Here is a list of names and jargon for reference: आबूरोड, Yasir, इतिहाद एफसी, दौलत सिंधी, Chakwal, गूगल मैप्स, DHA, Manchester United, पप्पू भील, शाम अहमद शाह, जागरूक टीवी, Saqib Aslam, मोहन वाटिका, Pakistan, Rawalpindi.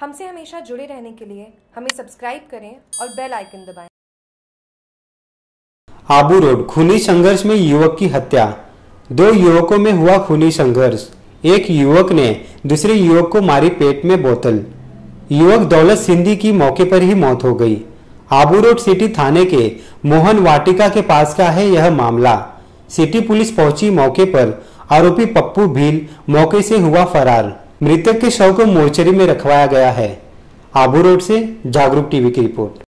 हमसे हमेशा जुड़े रहने के लिए हमें सब्सक्राइब करें और बेल आइकन दबाएं। आबूरोड खूनी संघर्ष में युवक की हत्या। दो युवकों में हुआ खूनी संघर्ष। एक युवक ने दूसरे युवक को मारी पेट में बोतल। युवक दौलत सिंधी की मौके पर ही मौत हो गई। आबूरोड सिटी थाने के मोहन वाटिका के पास का है यह मामला। सिटी पुलिस पहुंची मौके पर। आरोपी पप्पू भील मौके से हुआ फरार। मृतक के शव को मोर्चरी में रखवाया गया है। आबूरोड से जागरूक टीवी की रिपोर्ट।